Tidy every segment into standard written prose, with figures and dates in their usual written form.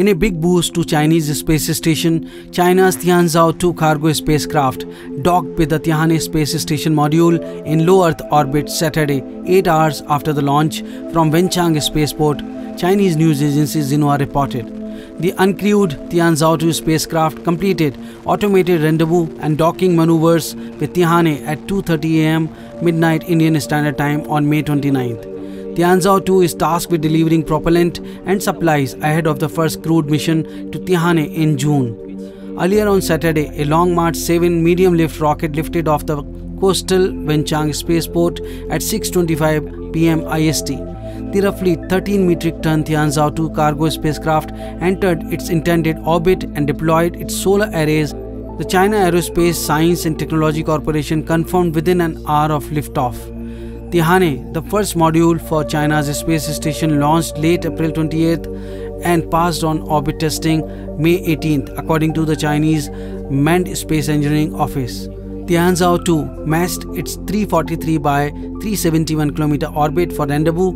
In a big boost to Chinese space station, China's Tianzhou-2 cargo spacecraft docked with the Tianhe space station module in low Earth orbit Saturday, 8 hours after the launch from Wenchang Spaceport, Chinese news agency Xinhua reported. The uncrewed Tianzhou-2 spacecraft completed automated rendezvous and docking maneuvers with Tianhe at 2:30 AM midnight Indian Standard Time on May 29th. Tianzhou-2 is tasked with delivering propellant and supplies ahead of the first crewed mission to Tianhe in June. Earlier on Saturday, a Long March 7 medium-lift rocket lifted off the coastal Wenchang Spaceport at 6:25 PM IST. The roughly 13 metric ton Tianzhou-2 cargo spacecraft entered its intended orbit and deployed its solar arrays. The China Aerospace Science and Technology Corporation confirmed within an hour of liftoff. Tianhe, the first module for China's space station, launched late April 28th and passed on orbit testing May 18th, according to the Chinese Manned Space Engineering Office. Tianzhou-2 matched its 343 by 371 km orbit for rendezvous.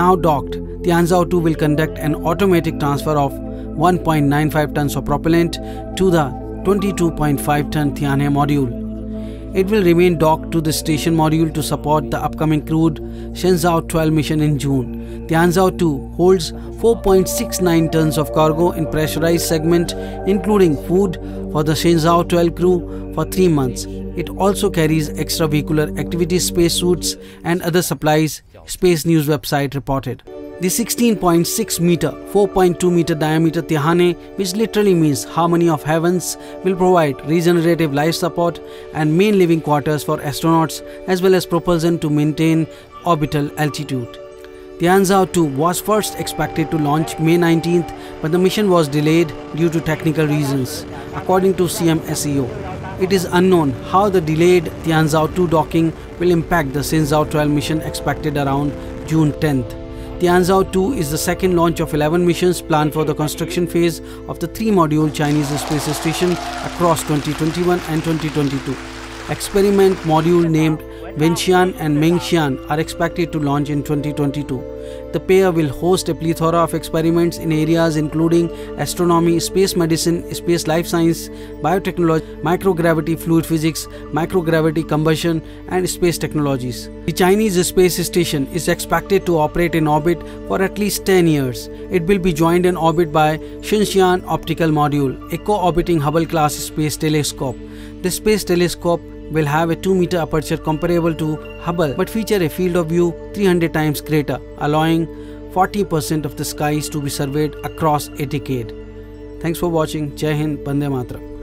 Now docked, Tianzhou-2 will conduct an automatic transfer of 1.95 tons of propellant to the 22.5 ton Tianhe module. It will remain docked to the station module to support the upcoming crewed Shenzhou 12 mission in June. Tianzhou-2 holds 4.69 tons of cargo in pressurized segment, including food for the Shenzhou 12 crew for 3 months. It also carries extravehicular activity spacesuits and other supplies, Space News website reported. The 16.6-meter, 4.2-meter diameter Tianhe, which literally means harmony of heavens, will provide regenerative life support and main living quarters for astronauts as well as propulsion to maintain orbital altitude. Tianzhou-2 was first expected to launch May 19th, but the mission was delayed due to technical reasons, according to CMSEO. It is unknown how the delayed Tianzhou-2 docking will impact the Shenzhou 12 mission expected around June 10th. Tianzhou-2 is the second launch of 11 missions planned for the construction phase of the 3-module Chinese space station across 2021 and 2022. Experiment module named Wentian and Mengtian are expected to launch in 2022. The pair will host a plethora of experiments in areas including astronomy, space medicine, space life science, biotechnology, microgravity fluid physics, microgravity combustion, and space technologies. The Chinese space station is expected to operate in orbit for at least 10 years. It will be joined in orbit by Xuntian optical module, a co-orbiting Hubble-class space telescope. The space telescope will have a 2-meter aperture comparable to Hubble but feature a field of view 300 times greater, allowing 40% of the skies to be surveyed across a decade. Thanks for watching. Jai Hind, Bande Mataram.